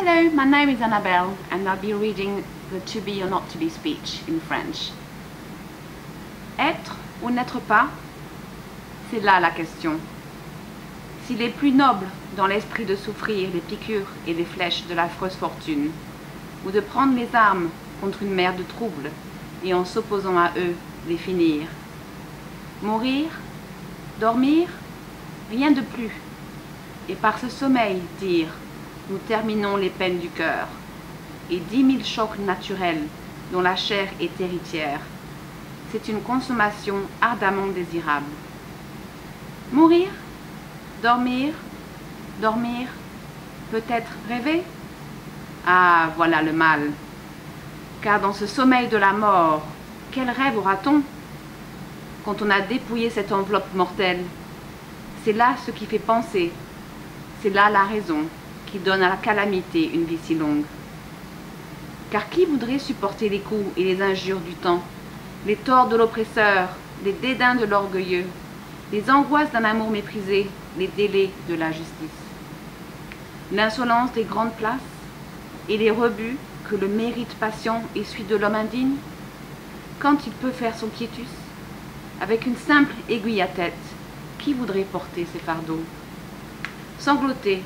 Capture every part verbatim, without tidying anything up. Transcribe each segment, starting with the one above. Hello, my name is Annabelle and I'll be reading the to be or not to be speech in French. Être ou n'être pas, c'est là la question. S'il est plus noble dans l'esprit de souffrir les piqûres et les flèches de l'affreuse fortune, ou de prendre les armes contre une mer de troubles et en s'opposant à eux, les finir. Mourir, dormir, rien de plus, et par ce sommeil dire « Nous terminons les peines du cœur » et dix mille chocs naturels dont la chair est héritière. C'est une consommation ardemment désirable. Mourir, dormir, dormir, peut-être rêver. Ah, voilà le mal. Car dans ce sommeil de la mort, quel rêve aura-t-on quand on a dépouillé cette enveloppe mortelle? C'est là ce qui fait penser, c'est là la raison qui donne à la calamité une vie si longue. Car qui voudrait supporter les coups et les injures du temps, les torts de l'oppresseur, les dédains de l'orgueilleux, les angoisses d'un amour méprisé, les délais de la justice, l'insolence des grandes places et les rebuts que le mérite patient essuie de l'homme indigne, quand il peut faire son quiétus, avec une simple aiguille à tête, qui voudrait porter ses fardeaux, sangloter,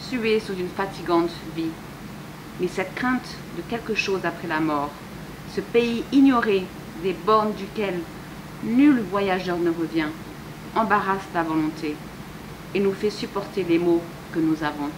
suer sous une fatigante vie, mais cette crainte de quelque chose après la mort, ce pays ignoré des bornes duquel nul voyageur ne revient, embarrasse la volonté et nous fait supporter les maux que nous avons.